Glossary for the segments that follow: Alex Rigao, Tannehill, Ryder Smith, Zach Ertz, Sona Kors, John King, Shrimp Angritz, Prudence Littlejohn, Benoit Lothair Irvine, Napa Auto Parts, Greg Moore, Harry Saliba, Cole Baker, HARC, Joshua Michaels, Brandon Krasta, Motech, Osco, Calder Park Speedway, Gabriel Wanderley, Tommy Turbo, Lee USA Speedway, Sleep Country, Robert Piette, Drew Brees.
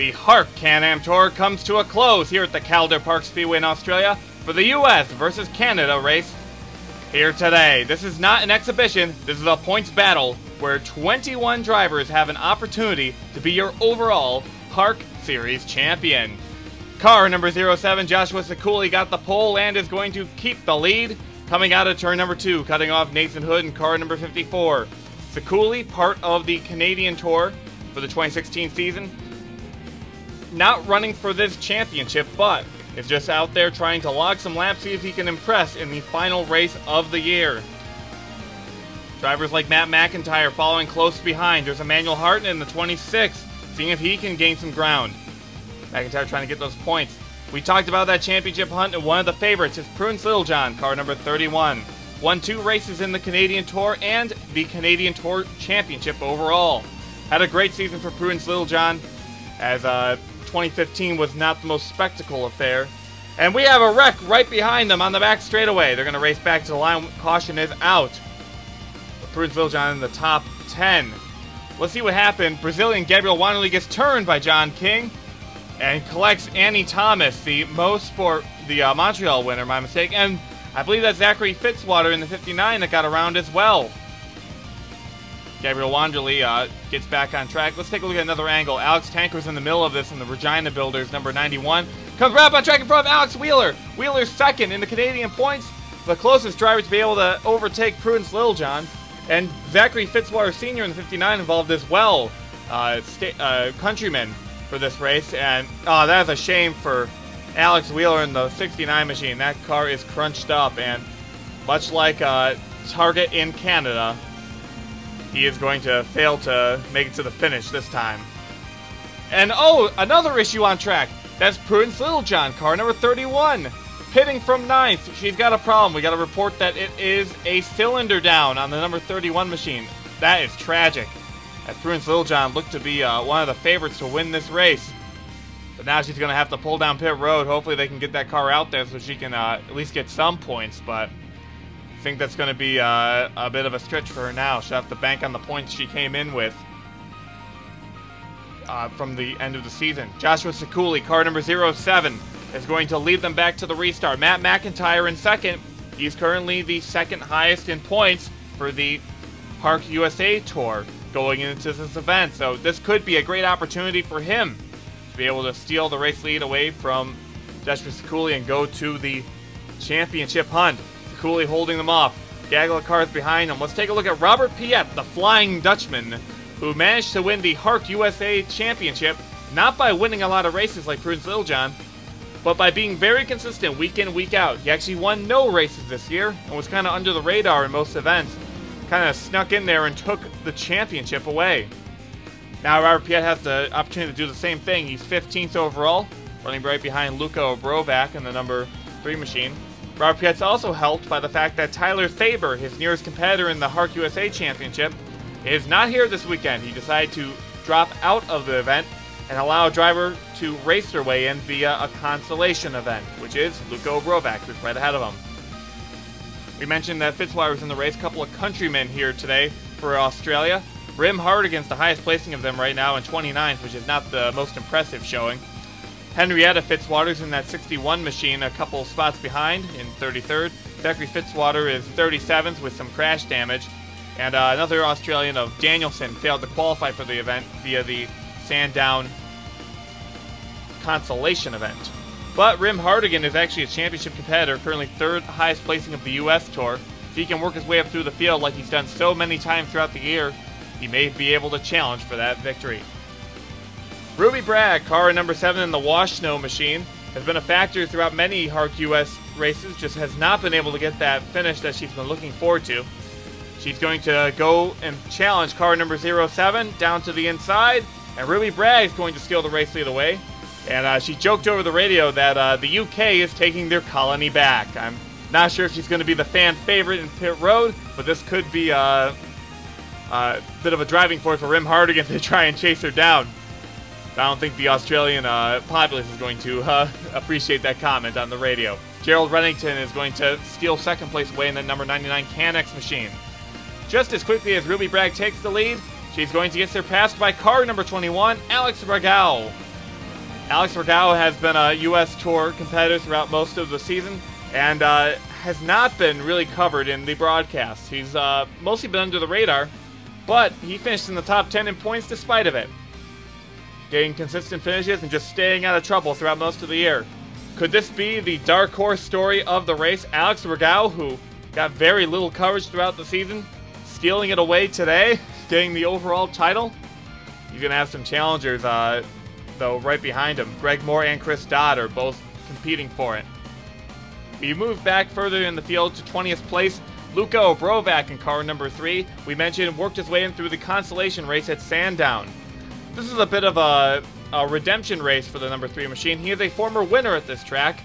The HARC Can-Am Tour comes to a close here at the Calder Park Speedway in Australia for the US versus Canada race here today. This is not an exhibition, this is a points battle where 21 drivers have an opportunity to be your overall HARC Series champion. Car number 07, Joshua Sekuli, got the pole and is going to keep the lead. Coming out of turn number 2, cutting off Nathan Hood in car number 54. Sekuli, part of the Canadian Tour for the 2016 season. Not running for this championship, but is just out there trying to log some laps, see if he can impress in the final race of the year. Drivers like Matt McIntyre following close behind. There's Emmanuel Hart in the 26th, seeing if he can gain some ground. McIntyre trying to get those points. We talked about that championship hunt, and one of the favorites is Prudence Littlejohn, car number 31. Won 2 races in the Canadian Tour and the Canadian Tour Championship overall. Had a great season for Prudence Littlejohn, as 2015 was not the most spectacle affair. And we have a wreck right behind them on the back straightaway. They're going to race back to the line. Caution is out. Prudence Littlejohn in the top 10. Let's see what happened. Brazilian Gabriel Wanderley gets turned by John King and collects Annie Thomas, the Mosport, the Montreal winner, my mistake. And I believe that's Zachary Fitzwater in the 59 that got around as well. Gabriel Wanderley gets back on track. Let's take a look at another angle. Alex Tanker's in the middle of this in the Regina Builders, number 91. Comes right up on track in front of Alex Wheeler. Wheeler's second in the Canadian points. The closest driver to be able to overtake Prudence Littlejohn. And Zachary Fitzwater Sr. in the 59 involved as well. Countryman for this race. And that is a shame for Alex Wheeler in the 69 machine. That car is crunched up. And much like Target in Canada, he is going to fail to make it to the finish this time. And oh, another issue on track. That's Prudence Littlejohn, car number 31. Pitting from 9th. She's got a problem. We got a report that it is a cylinder down on the number 31 machine. That is tragic. As Prudence Littlejohn looked to be one of the favorites to win this race. But now she's going to have to pull down pit road. Hopefully they can get that car out there so she can at least get some points, but I think that's going to be a bit of a stretch for her now. She'll have to bank on the points she came in with from the end of the season. Joshua Ciculli, car number 07, is going to lead them back to the restart. Matt McIntyre in second. He's currently the second highest in points for the HARC USA Tour going into this event. So this could be a great opportunity for him to be able to steal the race lead away from Joshua Ciculli and go to the championship hunt. Cooley holding them off. Gaggle of cars behind them. Let's take a look at Robert Piette, the Flying Dutchman, who managed to win the HARC USA Championship, not by winning a lot of races like Prudence Littlejohn, but by being very consistent week in, week out. He actually won no races this year and was kind of under the radar in most events. Kind of snuck in there and took the championship away. Now Robert Piette has the opportunity to do the same thing. He's 15th overall, running right behind Luca Obrovac in the number 3 machine. Robert Piette's also helped by the fact that Tyler Faber, his nearest competitor in the HARC USA Championship, is not here this weekend. He decided to drop out of the event and allow a driver to race their way in via a consolation event, which is Luca Obrovac, who's right ahead of him. We mentioned that Fitzwater was in the race. A couple of countrymen here today for Australia. Rim Hardigan's the highest placing of them right now in 29th, which is not the most impressive showing. Henrietta Fitzwater's in that 61 machine, a couple spots behind in 33rd. Zachary Fitzwater is 37th with some crash damage. And another Australian of Danielson failed to qualify for the event via the Sandown consolation event. But Rim Hardigan is actually a championship competitor, currently 3rd highest placing of the U.S. Tour. If he can work his way up through the field like he's done so many times throughout the year, he may be able to challenge for that victory. Ruby Bragg, car number 7 in the wash snow machine, has been a factor throughout many HARC US races, just has not been able to get that finish that she's been looking forward to. She's going to go and challenge car number 07 down to the inside, and Ruby Bragg is going to steal the race lead away. And she joked over the radio that the UK is taking their colony back. I'm not sure if she's going to be the fan favorite in pit road, but this could be a bit of a driving force for Rim Hardigan to try and chase her down. I don't think the Australian populace is going to appreciate that comment on the radio. Gerald Rennington is going to steal second place away in the number 99 Canex machine. Just as quickly as Ruby Bragg takes the lead, she's going to get surpassed by car number 21, Alex Rigao. Alex Rigao has been a U.S. Tour competitor throughout most of the season and has not been really covered in the broadcasts. He's mostly been under the radar, but he finished in the top 10 in points despite of it, getting consistent finishes and just staying out of trouble throughout most of the year. Could this be the dark horse story of the race? Alex Rigao, who got very little coverage throughout the season, stealing it away today, getting the overall title. He's going to have some challengers, though, right behind him. Greg Moore and Chris Dodd are both competing for it. We move back further in the field to 20th place. Luca Obrovac in car number 3, we mentioned, worked his way in through the consolation race at Sandown. This is a bit of a redemption race for the number 3 machine. He is a former winner at this track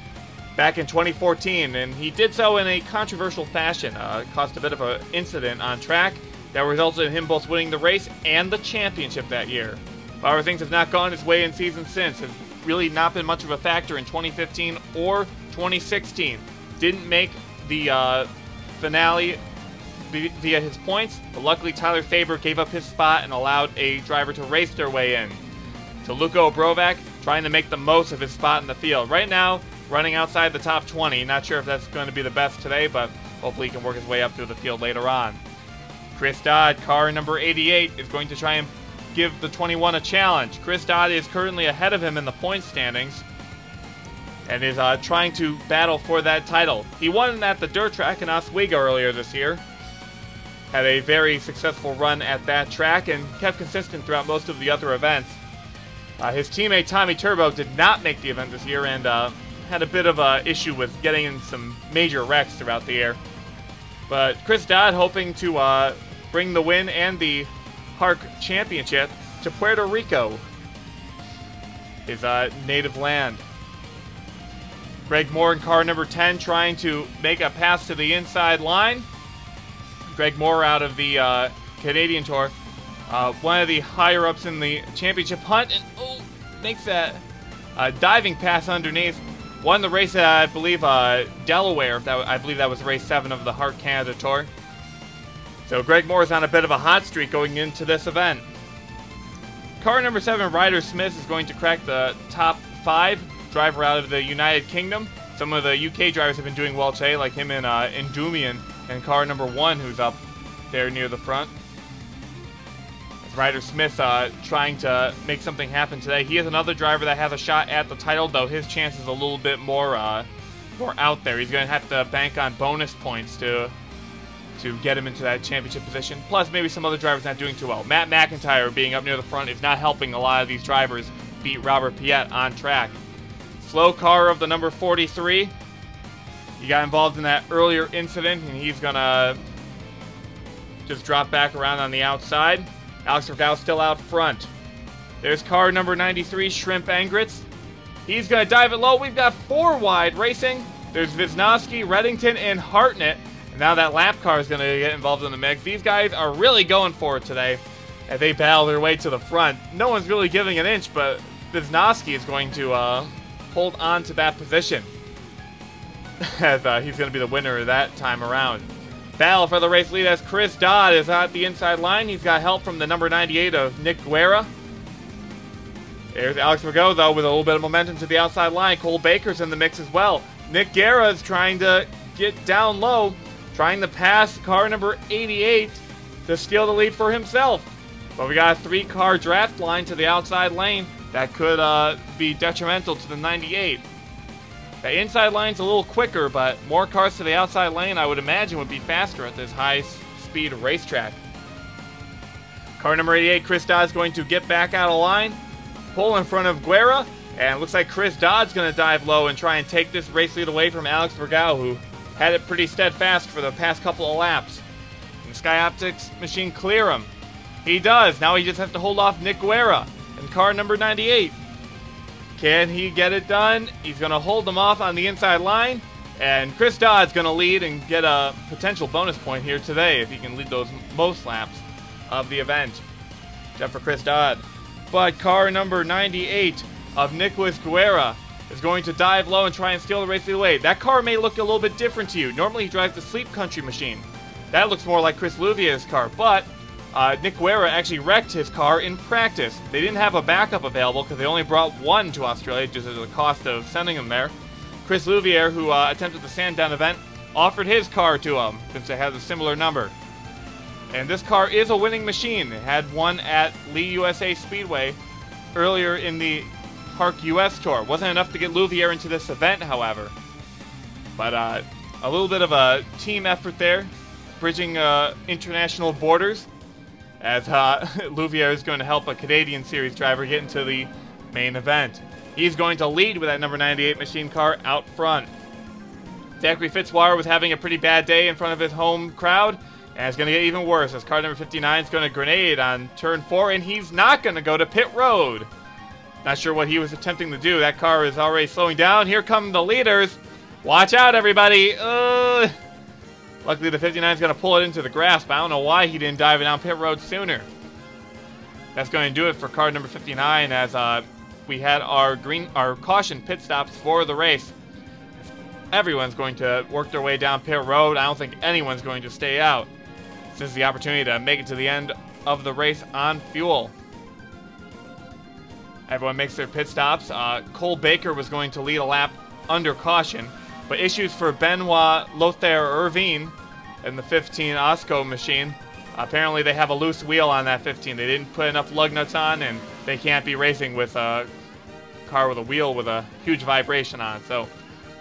back in 2014, and he did so in a controversial fashion. It caused a bit of an incident on track that resulted in him both winning the race and the championship that year. However, things have not gone his way in season since. Has really not been much of a factor in 2015 or 2016. Didn't make the finale via his points, but luckily Tyler Faber gave up his spot and allowed a driver to race their way in. To Luca Obrovac, trying to make the most of his spot in the field. Right now, running outside the top 20. Not sure if that's going to be the best today, but hopefully he can work his way up through the field later on. Chris Dodd, car number 88, is going to try and give the 21 a challenge. Chris Dodd is currently ahead of him in the point standings and is trying to battle for that title. He won at the dirt track in Oswego earlier this year. Had a very successful run at that track and kept consistent throughout most of the other events. His teammate Tommy Turbo did not make the event this year and had a bit of an issue with getting in some major wrecks throughout the year. But Chris Dodd hoping to bring the win and the HARC championship to Puerto Rico, his native land. Greg Moore in car number 10 trying to make a pass to the inside line. Greg Moore out of the Canadian Tour. One of the higher-ups in the championship hunt, and makes that diving pass underneath. Won the race at, I believe, Delaware. I believe that was race 7 of the HARC Canada Tour. So Greg Moore is on a bit of a hot streak going into this event. Car number 7, Ryder Smith, is going to crack the top 5. Driver out of the United Kingdom. Some of the UK drivers have been doing well today, like him in Indumian, and car number 1, who's up there near the front. Ryder Smith trying to make something happen today. He is another driver that has a shot at the title, though his chance is a little bit more out there. He's going to have to bank on bonus points to get him into that championship position. Plus, maybe some other drivers not doing too well. Matt McIntyre being up near the front is not helping a lot of these drivers beat Robert Piette on track. Slow car of the number 43. He got involved in that earlier incident, and he's going to just drop back around on the outside. Alex Rigao still out front. There's car number 93, Shrimp Angritz. He's going to dive it low. We've got 4 wide racing. There's Viznowski, Rennington, and Hartnett. And now that lap car is going to get involved in the mix. These guys are really going for it today as they battle their way to the front. No one's really giving an inch, but Viznowski is going to hold on to that position as he's going to be the winner that time around. Battle for the race lead as Chris Dodd is at the inside line. He's got help from the number 98 of Nick Guerra. There's Alex Rigao, though, with a little bit of momentum to the outside line. Cole Baker's in the mix as well. Nick Guerra is trying to get down low, trying to pass car number 88 to steal the lead for himself. But we got a 3-car draft line to the outside lane that could be detrimental to the 98. The inside line's a little quicker, but more cars to the outside lane I would imagine would be faster at this high-speed racetrack. Car number 88, Chris Dodd's going to get back out of line, pull in front of Guerra, and it looks like Chris Dodd's going to dive low and try and take this race lead away from Alex Rigao, who had it pretty steadfast for the past couple of laps. And the Sky Optics machine clear him. He does. Now he just has to hold off Nick Guerra in car number 98. Can he get it done? He's going to hold them off on the inside line, and Chris Dodd's going to lead and get a potential bonus point here today if he can lead those most laps of the event. Except for Chris Dodd. But car number 98 of Nicholas Guerra is going to dive low and try and steal the race away. That car may look a little bit different to you. Normally he drives the Sleep Country machine. That looks more like Chris Louvier's car, but Nick Guerra actually wrecked his car in practice. They didn't have a backup available because they only brought one to Australia just as the cost of sending him there. Chris Louvier, who attempted the Sandown event, offered his car to him since it has a similar number. And this car is a winning machine. It had one at Lee USA Speedway earlier in the HARC US Tour. Wasn't enough to get Louvier into this event, however. But a little bit of a team effort there, bridging international borders, as Louvier is going to help a Canadian Series driver get into the main event. He's going to lead with that number 98 machine car out front. Zachary Fitzwater was having a pretty bad day in front of his home crowd, and it's going to get even worse as car number 59 is going to grenade on turn 4, and he's not going to go to pit road. Not sure what he was attempting to do. That car is already slowing down. Here come the leaders. Watch out, everybody. Luckily, the 59 is going to pull it into the grass, but I don't know why he didn't dive down pit road sooner. That's going to do it for car number 59 as we had our caution pit stops for the race. Everyone's going to work their way down pit road. I don't think anyone's going to stay out. This is the opportunity to make it to the end of the race on fuel. Everyone makes their pit stops. Cole Baker was going to lead a lap under caution, but issues for Benoit Lothair Irvine and the 15 Osco machine. Apparently they have a loose wheel on that 15. They didn't put enough lug nuts on, and they can't be racing with a car with a wheel with a huge vibration on. So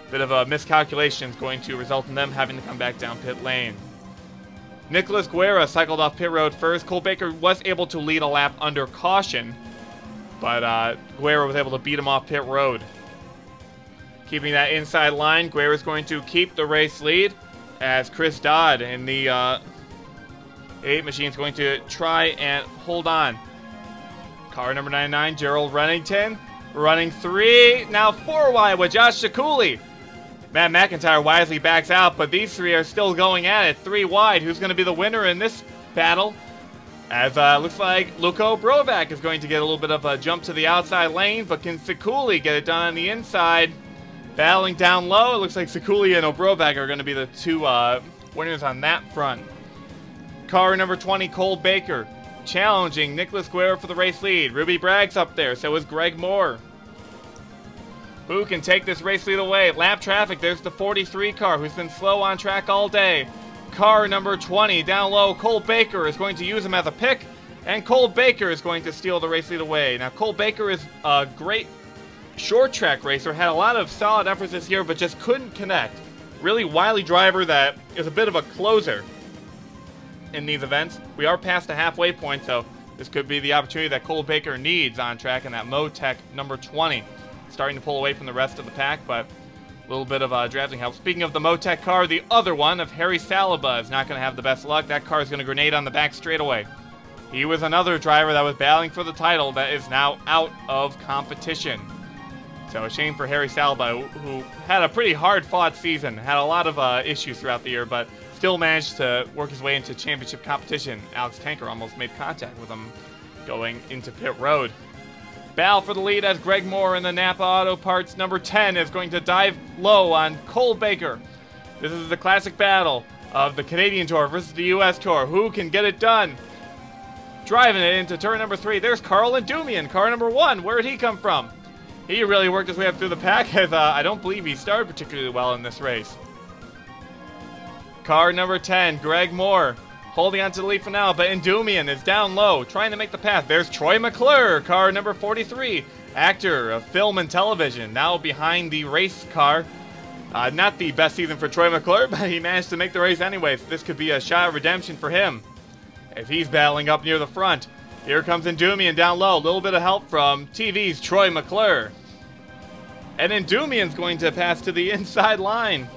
a bit of a miscalculation is going to result in them having to come back down pit lane. Nicholas Guerra cycled off pit road first. Cole Baker was able to lead a lap under caution, but Guerra was able to beat him off pit road. Keeping that inside line, Guerra's going to keep the race lead as Chris Dodd in the 8 machine is going to try and hold on. Car number 99, Gerald Rennington, running 3, now 4 wide with Josh Ciculli. Matt McIntyre wisely backs out, but these three are still going at it. 3 wide, who's going to be the winner in this battle? As looks like Luca Obrovac is going to get a little bit of a jump to the outside lane, but can Ciculli get it done on the inside? Battling down low, it looks like Sekuli and Obrovac are going to be the two winners on that front. Car number 20, Cole Baker, challenging Nicholas Guerra for the race lead. Ruby Bragg's up there, so is Greg Moore. Who can take this race lead away? Lap traffic, there's the 43 car who's been slow on track all day. Car number 20, down low, Cole Baker is going to use him as a pick, and Cole Baker is going to steal the race lead away. Now, Cole Baker is a great short track racer, had a lot of solid efforts this year, but just couldn't connect. Really wily driver that is a bit of a closer in these events. We are past the halfway point, so this could be the opportunity that Cole Baker needs on track, and that Motech number 20 starting to pull away from the rest of the pack, but a little bit of drafting help. Speaking of the Motech car, the other one of Harry Saliba is not going to have the best luck. That car is going to grenade on the back straightaway. He was another driver that was battling for the title that is now out of competition. So a shame for Harry Saliba, who had a pretty hard-fought season, had a lot of issues throughout the year, but still managed to work his way into championship competition. Alex Tanker almost made contact with him going into pit road. Battle for the lead as Greg Moore in the Napa Auto Parts number 10 is going to dive low on Cole Baker. This is the classic battle of the Canadian Tour versus the U.S. Tour. Who can get it done? Driving it into turn number 3. There's Carl Indumian, car number 1. Where did he come from? He really worked his way up through the pack, as I don't believe he started particularly well in this race. Car number 10, Greg Moore, holding on to the lead for now, but Indumian is down low, trying to make the path. There's Troy McClure, car number 43, actor of film and television, now behind the race car. Not the best season for Troy McClure, but he managed to make the race anyway, so this could be a shot at redemption for him, as he's battling up near the front. Here comes Indumian down low. A little bit of help from TV's Troy McClure. And Indumian's going to pass to the inside line.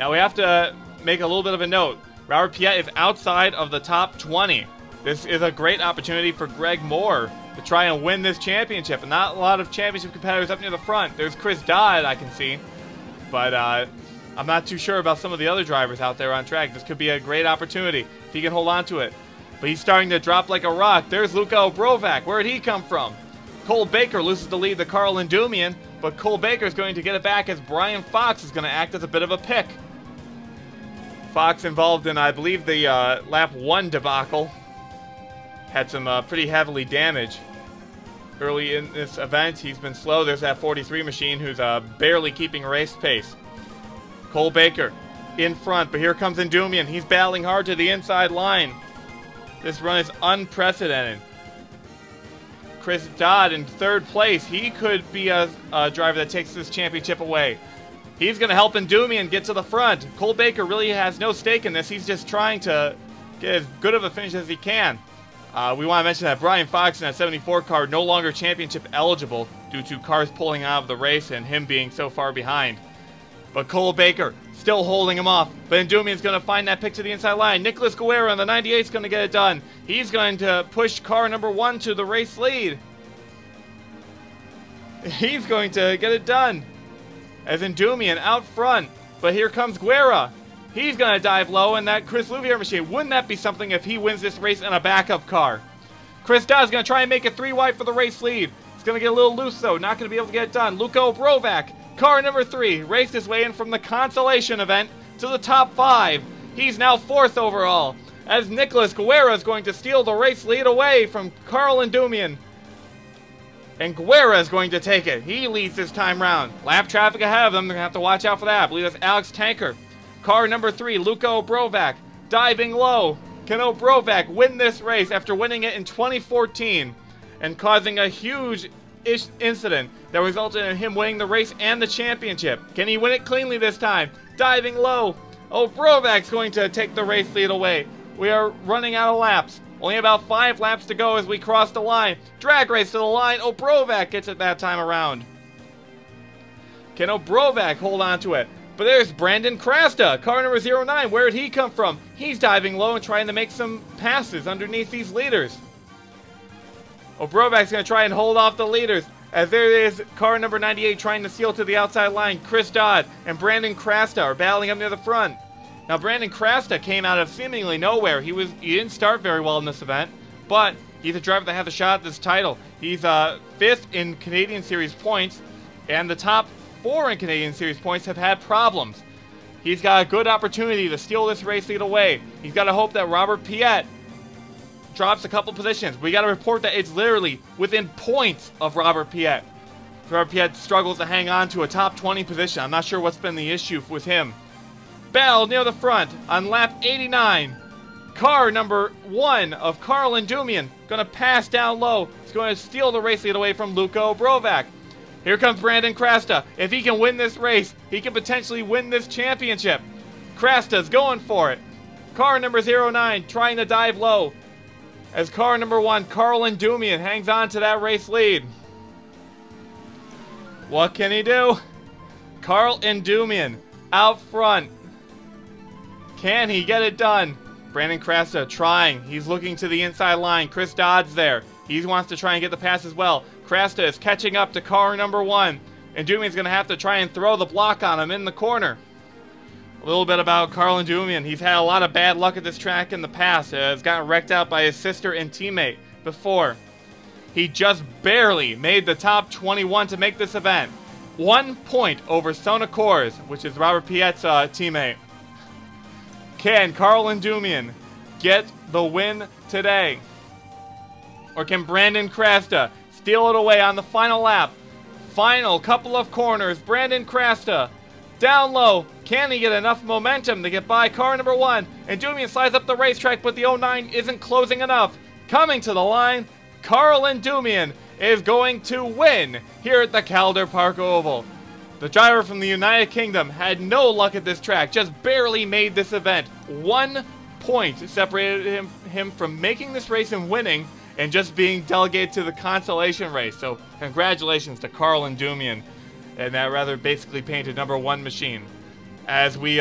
Now we have to make a little bit of a note. Robert Piette is outside of the top 20. This is a great opportunity for Greg Moore to try and win this championship. And not a lot of championship competitors up near the front. There's Chris Dodd, I can see. But I'm not too sure about some of the other drivers out there on track. This could be a great opportunity if he can hold on to it. But he's starting to drop like a rock. There's Luca Obrovac. Where did he come from? Cole Baker loses the lead to Carl Indumian, but Cole Baker's going to get it back as Brian Fox is going to act as a bit of a pick. Fox involved in, I believe, the lap 1 debacle. Had some pretty heavily damaged early in this event. He's been slow. There's that 43 machine who's barely keeping race pace. Cole Baker in front, but here comes Indumian. He's battling hard to the inside line. This run is unprecedented. Chris Dodd in third place. He could be a driver that takes this championship away. He's going to help Indumian get to the front. Cole Baker really has no stake in this. He's just trying to get as good of a finish as he can. We want to mention that Brian Fox in that 74 car no longer championship eligible due to cars pulling out of the race and him being so far behind. But Cole Baker still holding him off. But Indumian's going to find that pick to the inside line. Nicholas Guerra in the 98 is going to get it done. He's going to push car number 1 to the race lead. He's going to get it done as Indumian out front. But here comes Guerra. He's going to dive low in that Chris Louvier machine. Wouldn't that be something if he wins this race in a backup car? Chris Dodd's going to try and make it 3 wide for the race lead. It's going to get a little loose, though. Not going to be able to get it done. Luca Obrovac, car number 3, raced his way in from the consolation event to the top 5. He's now 4th overall, as Nicholas Guerra is going to steal the race lead away from Carl Indumian. And Guerra is going to take it. He leads this time round. Lap traffic ahead of them. They're going to have to watch out for that. I believe that's Alex Tanker. Car number 3, Luca Obrovac, diving low. Can Obrovac win this race after winning it in 2014 and causing a huge incident that resulted in him winning the race and the championship? Can he win it cleanly this time? Diving low. Obrovac's going to take the race lead away. We are running out of laps. Only about 5 laps to go as we cross the line. Drag race to the line. Obrovac gets it that time around. Can Obrovac hold on to it? But there's Brandon Krasta, car number 09. Where did he come from? He's diving low and trying to make some passes underneath these leaders. Obrovac's going to try and hold off the leaders, as there is car number 98 trying to steal to the outside line. Chris Dodd and Brandon Krasta are battling up near the front. Now, Brandon Krasta came out of seemingly nowhere. He didn't start very well in this event, but he's a driver that has a shot at this title. He's 5th in Canadian Series points, and the top 4 in Canadian Series points have had problems. He's got a good opportunity to steal this race lead away. He's got to hope that Robert Piette drops a couple positions. We got to report that it's literally within points of Robert Piette. Robert Piette struggles to hang on to a top 20 position. I'm not sure what's been the issue with him. Battle near the front on lap 89. Car number 1 of Carl Indumian going to pass down low. He's going to steal the race lead away from Luca Obrovac. Here comes Brandon Krasta. If he can win this race, he can potentially win this championship. Krasta's going for it. Car number 09 trying to dive low, as car number 1, Carl Indumian, hangs on to that race lead. What can he do? Carl Indumian out front. Can he get it done? Brandon Krasta trying. He's looking to the inside line. Chris Dodd's there. He wants to try and get the pass as well. Krasta is catching up to car number 1. Indumian's going to have to try and throw the block on him in the corner. A little bit about Carl Indumian. He's had a lot of bad luck at this track in the past. He's gotten wrecked out by his sister and teammate before. He just barely made the top 21 to make this event. 1 point over Sona Kors, which is Robert Piette's teammate. Can Carl Indumian get the win today? Or can Brandon Krasta steal it away on the final lap? Final couple of corners. Brandon Krasta down low. Can he get enough momentum to get by car number 1? Indumian slides up the racetrack, but the 09 isn't closing enough. Coming to the line, Carl Indumian is going to win here at the Calder Park Oval. The driver from the United Kingdom had no luck at this track, just barely made this event. 1 point separated him from making this race and winning, and just being delegated to the consolation race. So congratulations to Carl Indumian and that rather basically painted number 1 machine. As we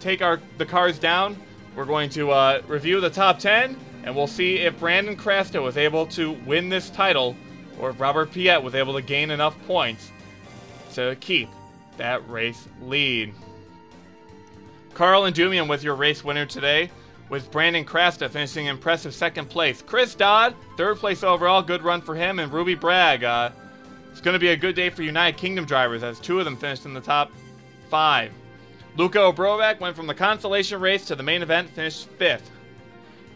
take the cars down, we're going to review the top 10, and we'll see if Brandon Krasta was able to win this title, or if Robert Piette was able to gain enough points to keep that race lead. Carl Indumian was your race winner today, with Brandon Krasta finishing impressive 2nd place. Chris Dodd, 3rd place overall, good run for him, and Ruby Bragg. It's going to be a good day for United Kingdom drivers, as 2 of them finished in the top 5. Luca Obrovac went from the consolation race to the main event, finished 5th.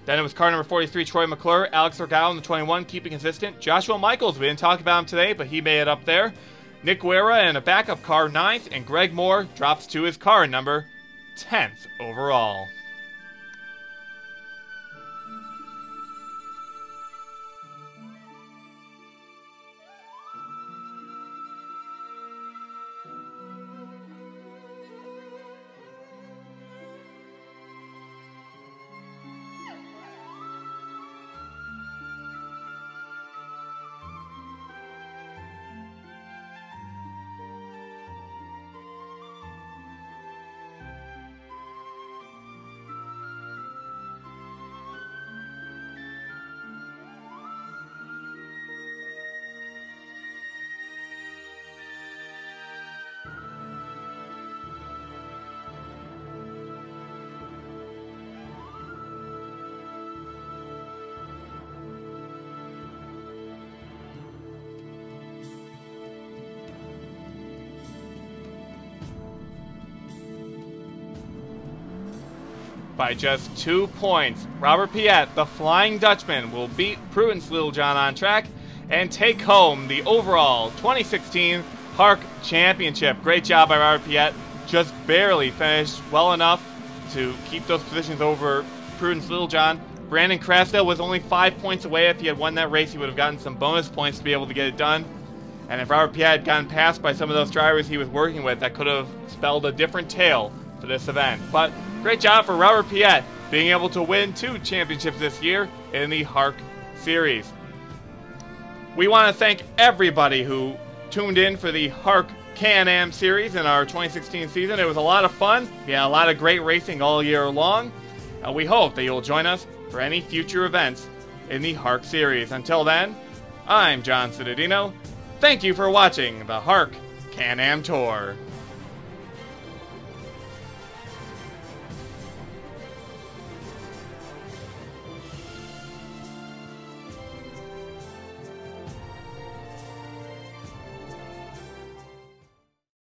Then it was car number 43, Troy McClure, Alex Rigao in the 21, keeping consistent. Joshua Michaels, we didn't talk about him today, but he made it up there. Nick Guerra in a backup car, 9th, and Greg Moore drops to his car number 10th overall. By just 2 points, Robert Piette, the Flying Dutchman, will beat Prudence Littlejohn on track and take home the overall 2016 HARC Championship. Great job by Robert Piette. Just barely finished well enough to keep those positions over Prudence Littlejohn. Brandon Krasta was only 5 points away. If he had won that race, he would have gotten some bonus points to be able to get it done. And if Robert Piette had gotten passed by some of those drivers he was working with, that could have spelled a different tale for this event. But great job for Robert Piette, being able to win 2 championships this year in the HARC series. We want to thank everybody who tuned in for the HARC Can-Am series in our 2016 season. It was a lot of fun. We had a lot of great racing all year long. And we hope that you'll join us for any future events in the HARC series. Until then, I'm John Cittadino. Thank you for watching the HARC Can-Am Tour.